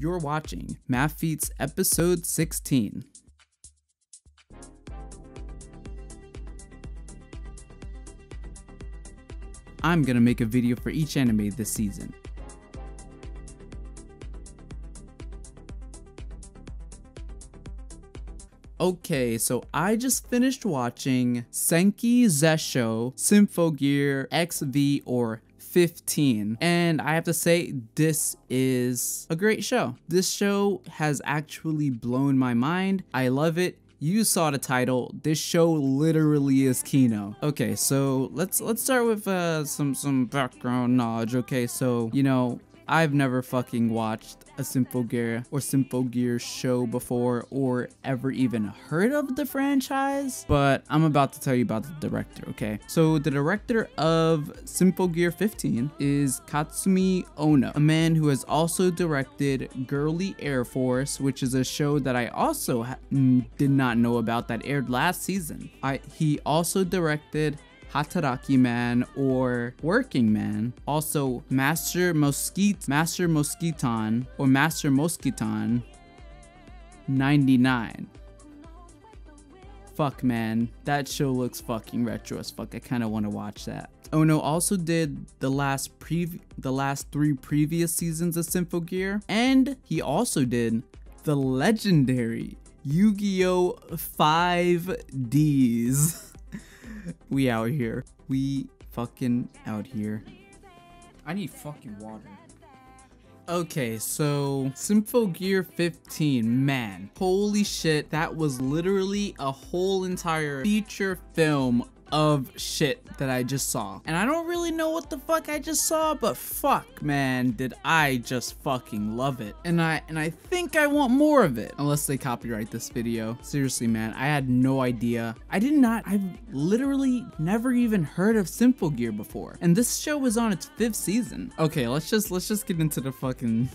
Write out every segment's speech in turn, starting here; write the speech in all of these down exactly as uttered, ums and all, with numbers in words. You're watching MAVFEATS Episode sixteen. I'm gonna make a video for each anime this season. Okay, so I just finished watching Senki Zesshou Symphogear X V or fifteen, and I have to say this is a great show. This show has actually blown my mind. I love it. You saw the title. This show literally is Kino. Okay, so let's let's start with uh, some some background knowledge. Okay, so you know, I've never fucking watched a Symphogear or Symphogear show before or ever even heard of the franchise, but I'm about to tell you about the director, okay? So the director of Symphogear fifteen is Katsumi Ono, a man who has also directed Girly Air Force, which is a show that I also ha did not know about that aired last season. I he also directed Hataraki Man or Working Man, also Master Mosquit Master Mosquiton or Master Mosquiton ninety-nine. Fuck man, that show looks fucking retro as fuck. I kind of want to watch that. Ono also did the last pre the last three previous seasons of Symphogear, and he also did the legendary Yu-Gi-Oh! five Ds. We out here. We fucking out here. I need fucking water. Okay, so Symphogear fifteen, man. Holy shit, that was literally a whole entire feature film of shit that I just saw. And I don't really know what the fuck I just saw, but fuck, man, did I just fucking love it. And I and I think I want more of it. Unless they copyright this video. Seriously, man, I had no idea. I did not, I've literally never even heard of Symphogear before. And this show was on its fifth season. Okay, let's just, let's just get into the fucking...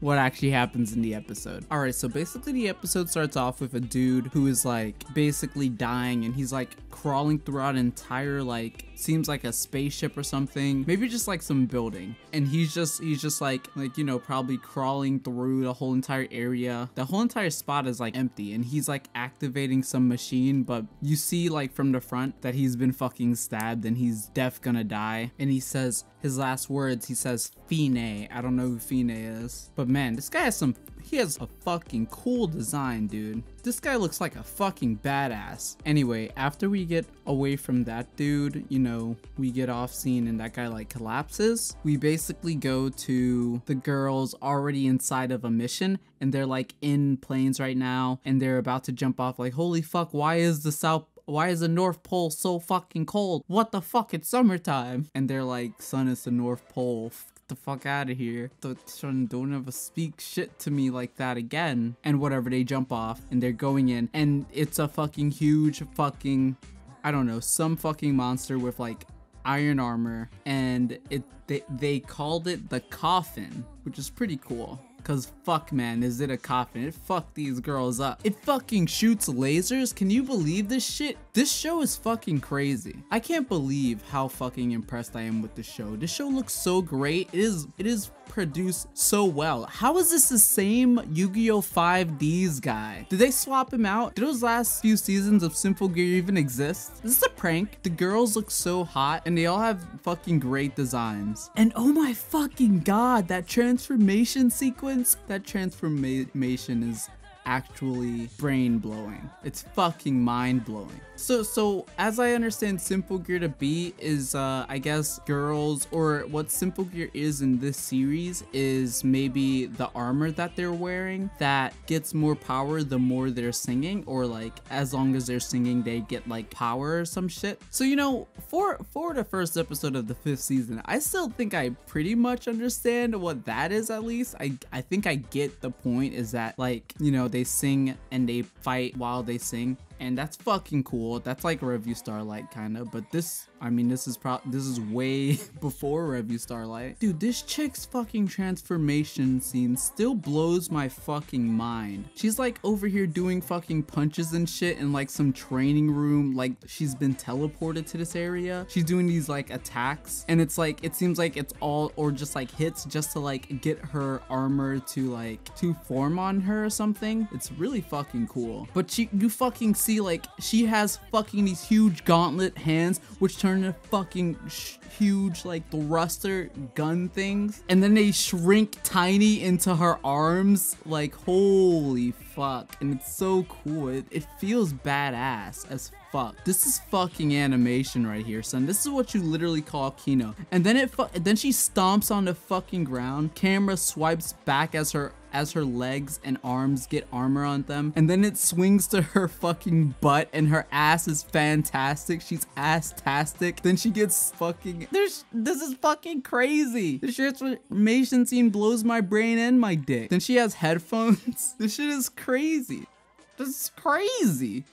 what actually happens in the episode. Alright, so basically the episode starts off with a dude who is like basically dying, and he's like crawling throughout an entire, like, seems like a spaceship or something, maybe just like some building, and he's just he's just like like you know, probably crawling through the whole entire area. The whole entire spot is like empty, and he's like activating some machine, but you see like from the front that he's been fucking stabbed and he's def gonna die. And he says his last words, he says Fine. I don't know who Fine is, but man, this guy has some, he has a fucking cool design, dude. This guy looks like a fucking badass. Anyway, after we get away from that dude, you know, we get off scene and that guy like collapses. We basically go to the girls already inside of a mission, and they're like in planes right now, and they're about to jump off like, holy fuck, why is the South Why is the North Pole so fucking cold? What the fuck? It's summertime. And they're like, son, it's the North Pole. Get the fuck out of here. Don't, don't ever speak shit to me like that again. And whatever, they jump off and they're going in. And it's a fucking huge fucking, I don't know, some fucking monster with like iron armor. And it they, they called it the coffin, which is pretty cool. Cause fuck man, is it a coffin? It fucked these girls up. It fucking shoots lasers. Can you believe this shit? This show is fucking crazy. I can't believe how fucking impressed I am with the show. This show looks so great. It is it is produced so well. How is this the same Yu-Gi-Oh! five Ds guy? Did they swap him out? Did those last few seasons of Symphogear even exist? Is this a prank? The girls look so hot and they all have fucking great designs. And oh my fucking god, that transformation sequence. That transformation is actually brain-blowing. It's fucking mind-blowing. So, so as I understand, Symphogear to be is, uh, I guess, girls, or what Symphogear is in this series is maybe the armor that they're wearing that gets more power the more they're singing, or like as long as they're singing, they get like power or some shit. So you know, for for the first episode of the fifth season, I still think I pretty much understand what that is. At least I I think I get the point. Is that like, you know, they sing and they fight while they sing. and that's fucking cool. That's like Revue Starlight kind of, but this, I mean, this is pro this is way before Revue Starlight. Dude, this chick's fucking transformation scene still blows my fucking mind. She's like over here doing fucking punches and shit in like some training room, like she's been teleported to this area. She's doing these like attacks, and it's like, it seems like it's all, or just like hits just to like get her armor to like to form on her or something. It's really fucking cool. But she, you fucking see like she has fucking these huge gauntlet hands which turn into fucking sh huge like thruster gun things, and then they shrink tiny into her arms. Like holy fuck, and it's so cool. It, it feels badass as fuck. Fuck. This is fucking animation right here, son. This is what you literally call Kino. And then it fu then she stomps on the fucking ground. Camera swipes back as her as her legs and arms get armor on them, and then it swings to her fucking butt, and her ass is fantastic. She's ass-tastic. Then she gets fucking, there's, this is fucking crazy. This transformation scene blows my brain and my dick. Then she has headphones. This shit is crazy. This is crazy.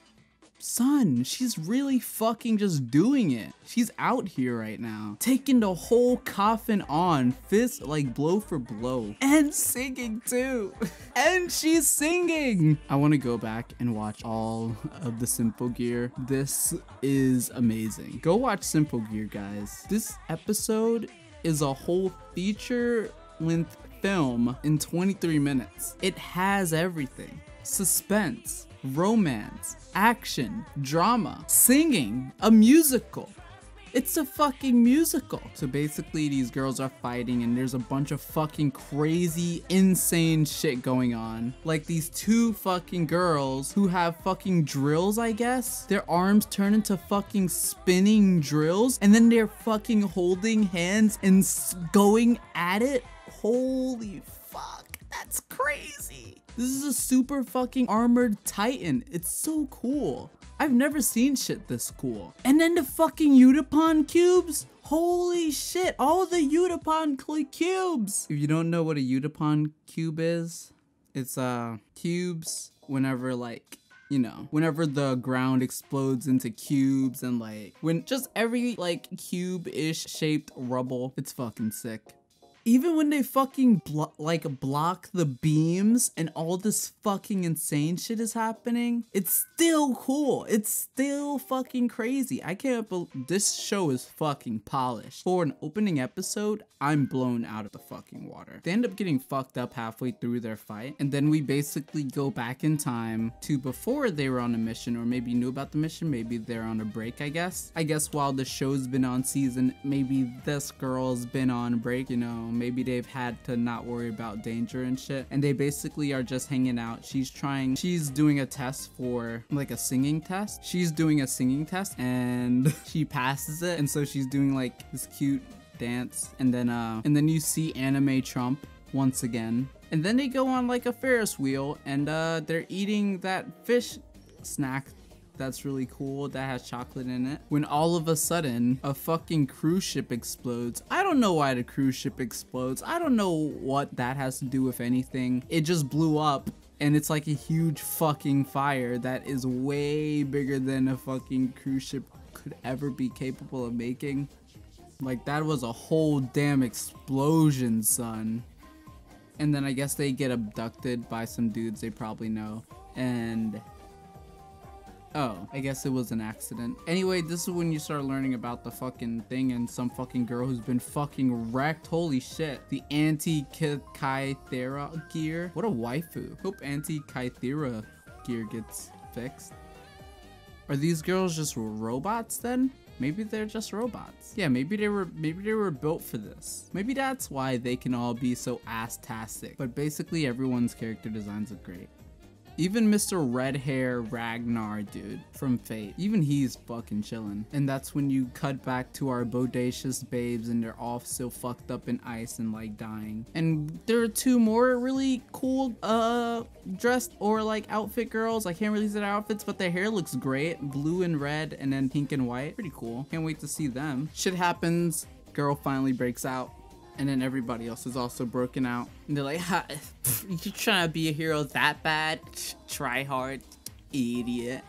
Son, she's really fucking just doing it. She's out here right now, taking the whole coffin on, fist like blow for blow, and singing too. And she's singing. I want to go back and watch all of the Symphogear. This is amazing. Go watch Symphogear, guys. This episode is a whole feature length film in twenty-three minutes. It has everything: suspense, romance, action, drama, singing, a musical. It's a fucking musical. So basically these girls are fighting, and there's a bunch of fucking crazy, insane shit going on. Like these two fucking girls who have fucking drills, I guess. Their arms turn into fucking spinning drills, and then they're fucking holding hands and going at it. Holy fuck, that's crazy. This is a super fucking armored titan. It's so cool. I've never seen shit this cool. And then the fucking Utapon cubes. Holy shit, all the Utapon cubes. If you don't know what a Utapon cube is, it's uh cubes whenever like, you know, whenever the ground explodes into cubes, and like when just every like cube-ish shaped rubble. It's fucking sick. Even when they fucking blo like block the beams and all this fucking insane shit is happening, it's still cool. It's still fucking crazy. I can't believe this show is fucking polished. For an opening episode, I'm blown out of the fucking water. They end up getting fucked up halfway through their fight, and then we basically go back in time to before they were on a mission, or maybe knew about the mission. Maybe they're on a break, I guess. I guess while the show's been on season, maybe this girl's been on break, you know. Maybe they've had to not worry about danger and shit, and they basically are just hanging out. She's trying, she's doing a test for like a singing test. She's doing a singing test and she passes it, and so she's doing like this cute dance, and then uh and then you see Anime Trump once again, and then they go on like a Ferris wheel, and uh they're eating that fish snack that's really cool, that has chocolate in it, when all of a sudden a fucking cruise ship explodes. I don't know why the cruise ship explodes. I don't know what that has to do with anything. It just blew up, and it's like a huge fucking fire that is way bigger than a fucking cruise ship could ever be capable of making. Like that was a whole damn explosion, son. And then I guess they get abducted by some dudes they probably know, and oh, I guess it was an accident. Anyway, this is when you start learning about the fucking thing, and some fucking girl who's been fucking wrecked. Holy shit. The anti-Kythera gear. What a waifu. Hope anti-Kythera gear gets fixed. Are these girls just robots then? Maybe they're just robots. Yeah, maybe they were maybe they were built for this. Maybe that's why they can all be so ass-tastic. But basically everyone's character designs are great. Even Mister Red Hair Ragnar, dude, from Fate, even he's fucking chillin'. And that's when you cut back to our bodacious babes, and they're all still fucked up in ice and like dying. And there are two more really cool uh, dressed or like outfit girls. I can't really see their outfits, but their hair looks great. Blue and red, and then pink and white. Pretty cool. Can't wait to see them. Shit happens. Girl finally breaks out. And then everybody else is also broken out. And they're like, ha, you trying to be a hero that bad? Try hard, idiot.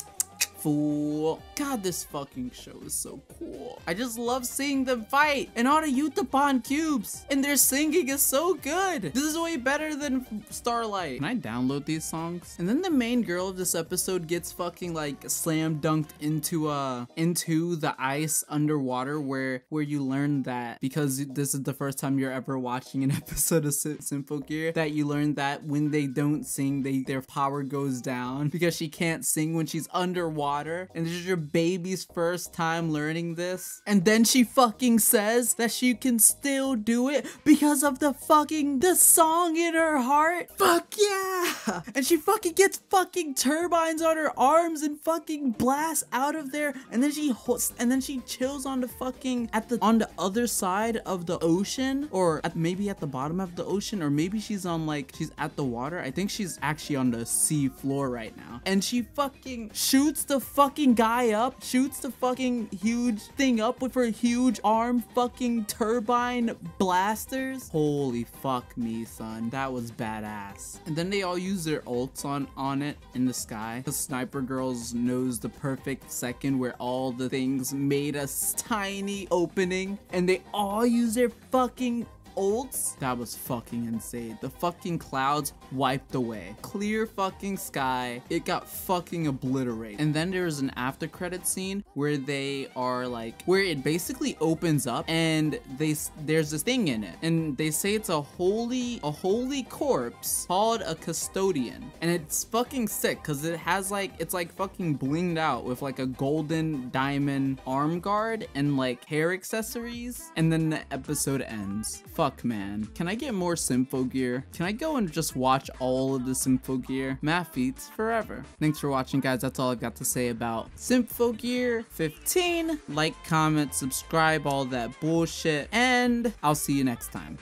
fool. God, this fucking show is so cool. I just love seeing them fight and all the Utapon cubes, and their singing is so good. This is way better than Starlight. Can I download these songs? And then the main girl of this episode gets fucking like slam dunked into uh into the ice underwater, where where you learn that, because this is the first time you're ever watching an episode of Symphogear, that you learn that when they don't sing, they their power goes down, because she can't sing when she's underwater. And this is your baby's first time learning this, and then she fucking says that she can still do it because of the fucking the song in her heart. Fuck yeah! And she fucking gets fucking turbines on her arms and fucking blasts out of there, and then she hosts, and then she chills on the fucking at the on the other side of the ocean, or at, maybe at the bottom of the ocean, or maybe she's on like she's at the water. I think she's actually on the sea floor right now, and she fucking shoots the fucking guy up, shoots the fucking huge thing up with her huge arm fucking turbine blasters. Holy fuck me, son, that was badass. And then they all use their ults on on it in the sky. The sniper girls knows the perfect second where all the things made a tiny opening, and they all use their fucking ults. That was fucking insane. The fucking clouds wiped away. Clear fucking sky. It got fucking obliterated. And then there was an after credit scene where they are like, where it basically opens up and they there's this thing in it, and they say it's a holy a holy corpse called a custodian, and it's fucking sick because it has like it's like fucking blinged out with like a golden diamond arm guard and like hair accessories. And then the episode ends. Fuck, man. Can I get more Symphogear? Can I go and just watch all of the Symphogear? MAVFEATS forever. Thanks for watching, guys. That's all I've got to say about Symphogear fifteen. Like, comment, subscribe, all that bullshit, and I'll see you next time.